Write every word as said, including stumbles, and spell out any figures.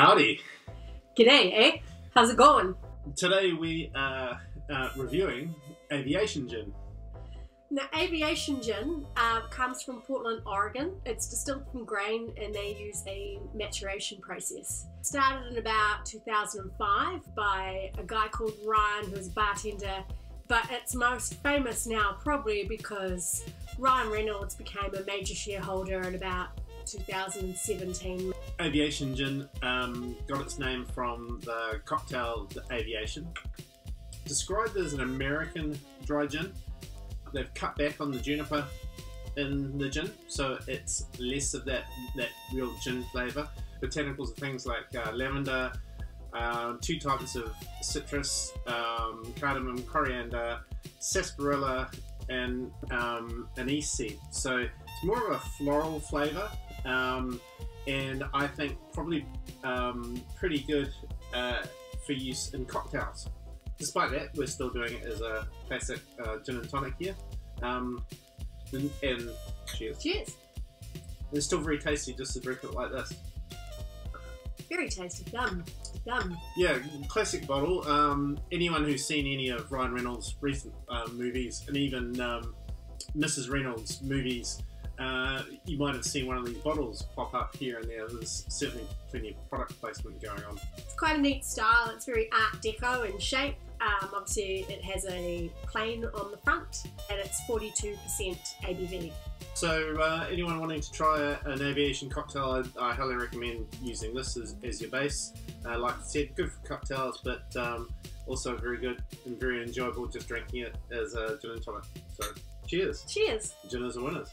Howdy. G'day, eh? How's it going? Today we are uh, reviewing Aviation Gin. Now, Aviation Gin uh, comes from Portland, Oregon. It's distilled from grain and they use a maturation process. It started in about two thousand five by a guy called Ryan, who's a bartender, but it's most famous now probably because Ryan Reynolds became a major shareholder in about two thousand seventeen. Aviation Gin um, got its name from the cocktail the Aviation. Described as an American dry gin. They've cut back on the juniper in the gin, so it's less of that, that real gin flavour. Botanicals are things like uh, lavender, uh, two types of citrus, um, cardamom, coriander, sarsaparilla and um, anise seed. So it's more of a floral flavour, um, and I think probably um, pretty good uh, for use in cocktails. Despite that, we're still doing it as a classic uh, gin and tonic here. Um, and, and cheers. Cheers. It's still very tasty just to drink it like this. Very tasty. Yum. Yum. Yeah, classic bottle. Um, anyone who's seen any of Ryan Reynolds' recent uh, movies, and even um, Missus Reynolds' movies, uh, you might have seen one of these bottles pop up here and there. There's certainly plenty of product placement going on. It's quite a neat style. It's very art deco in shape. Um, obviously it has a plane on the front and it's forty-two percent A B V. So uh, anyone wanting to try a, an aviation cocktail, I, I highly recommend using this as, as your base. Uh, like I said, good for cocktails, but um, also very good and very enjoyable just drinking it as a gin and tonic. So cheers. Cheers. Gin is a winner.